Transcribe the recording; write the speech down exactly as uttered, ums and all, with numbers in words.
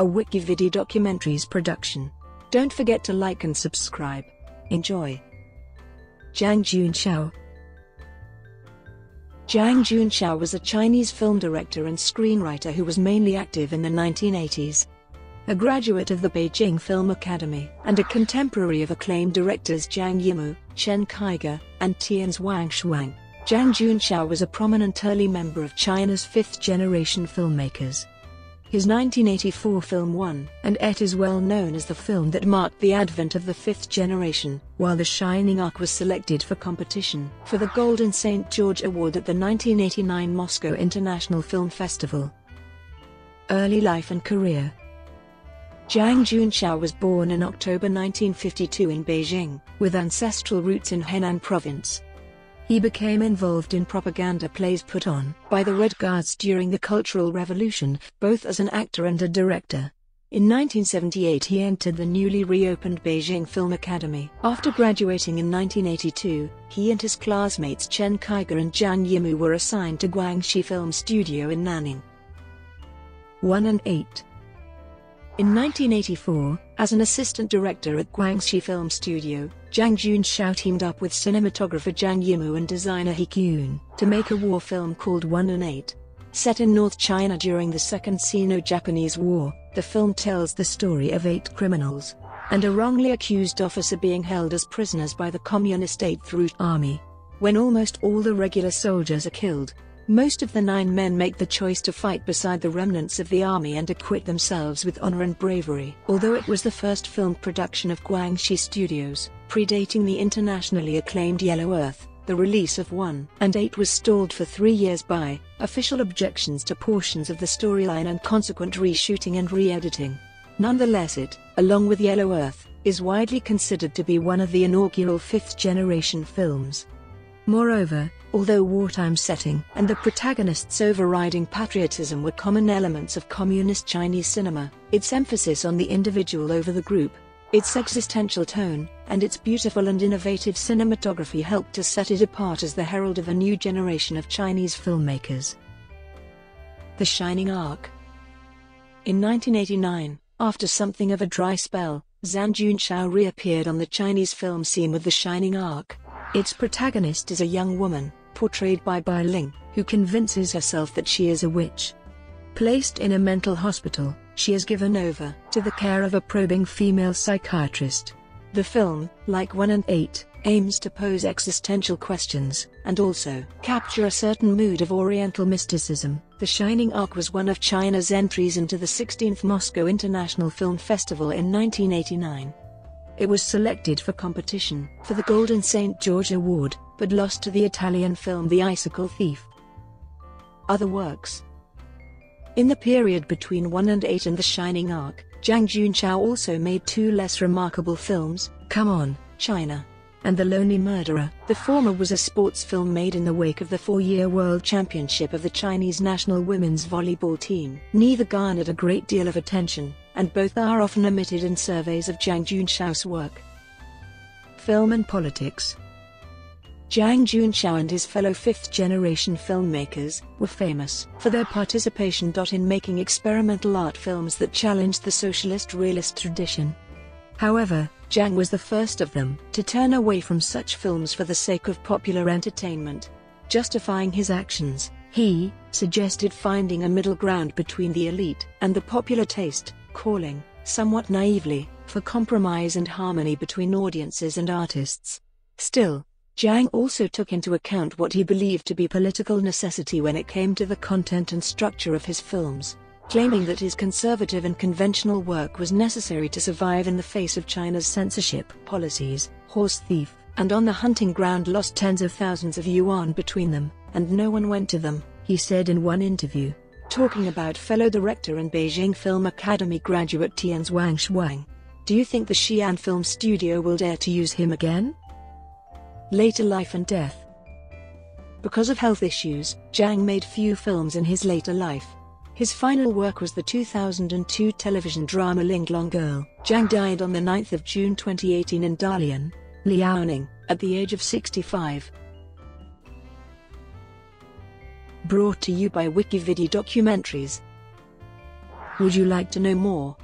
a WikiVidi Documentaries production. Don't forget to like and subscribe. Enjoy. Zhang Junzhao. Zhang Junzhao was a Chinese film director and screenwriter who was mainly active in the nineteen eighties. A graduate of the Beijing Film Academy and a contemporary of acclaimed directors Zhang Yimou, Chen Kaige, and Tian Zhuangzhuang, Zhang Junzhao was a prominent early member of China's Fifth Generation filmmakers. His nineteen eighty-four film One and Eight is well known as the film that marked the advent of the Fifth Generation, while The Shining Arc was selected for competition for the Golden Saint George Award at the nineteen eighty-nine Moscow International Film Festival. Early life and career. Zhang Junzhao was born in October nineteen fifty-two in Beijing, with ancestral roots in Henan Province. He became involved in propaganda plays put on by the Red Guards during the Cultural Revolution, both as an actor and a director. In nineteen seventy-eight he entered the newly reopened Beijing Film Academy. After graduating in nineteen eighty-two, he and his classmates Chen Kaige and Zhang Yimou were assigned to Guangxi Film Studio in Nanning. One and Eight. In nineteen eighty-four, as an assistant director at Guangxi Film Studio, Zhang Junzhao teamed up with cinematographer Zhang Yimou and designer He Kun to make a war film called One and Eight. Set in North China during the Second Sino-Japanese War, the film tells the story of eight criminals and a wrongly accused officer being held as prisoners by the Communist Eighth Route Army. When almost all the regular soldiers are killed, most of the nine men make the choice to fight beside the remnants of the army and acquit themselves with honor and bravery. Although it was the first film production of Guangxi Studios, predating the internationally acclaimed Yellow Earth, the release of One and Eight was stalled for three years by official objections to portions of the storyline and consequent reshooting and re-editing. Nonetheless, it, along with Yellow Earth, is widely considered to be one of the inaugural Fifth Generation films. Moreover, although wartime setting and the protagonist's overriding patriotism were common elements of communist Chinese cinema, its emphasis on the individual over the group, its existential tone, and its beautiful and innovative cinematography helped to set it apart as the herald of a new generation of Chinese filmmakers. The Shining Arc. In nineteen eighty-nine, after something of a dry spell, Zhang Junzhao reappeared on the Chinese film scene with The Shining Arc. Its protagonist is a young woman, portrayed by Bai Ling, who convinces herself that she is a witch. Placed in a mental hospital, she is given over to the care of a probing female psychiatrist. The film, like One and Eight, aims to pose existential questions, and also capture a certain mood of Oriental mysticism. The Shining Arc was one of China's entries into the sixteenth Moscow International Film Festival in nineteen eighty-nine. It was selected for competition for the Golden Saint George Award, but lost to the Italian film The Icicle Thief. Other works. In the period between One and Eight and The Shining Arc, Zhang Junzhao also made two less remarkable films, Come On, China, and The Lonely Murderer. The former was a sports film made in the wake of the four-year World Championship of the Chinese national women's volleyball team. Neither garnered a great deal of attention, and both are often omitted in surveys of Zhang Junzhao's work. Film and politics. Zhang Junzhao and his fellow fifth-generation filmmakers were famous for their participation in making experimental art films that challenged the socialist realist tradition. However, Zhang was the first of them to turn away from such films for the sake of popular entertainment. Justifying his actions, he suggested finding a middle ground between the elite and the popular taste, calling, somewhat naively, for compromise and harmony between audiences and artists. Still, Zhang also took into account what he believed to be political necessity when it came to the content and structure of his films, claiming that his conservative and conventional work was necessary to survive in the face of China's censorship policies. Horse Thief and On the Hunting Ground lost tens of thousands of yuan between them, and no one went to them, he said in one interview. Talking about fellow director and Beijing Film Academy graduate Tian Zhuangzhuang, do you think the Xi'an Film Studio will dare to use him again? Later life and death. Because of health issues, Zhang made few films in his later life. His final work was the two thousand two television drama Linglong Girl. Zhang died on the ninth of June twenty eighteen in Dalian, Liaoning, at the age of sixty-five. Brought to you by WikiVidi Documentaries. Would you like to know more?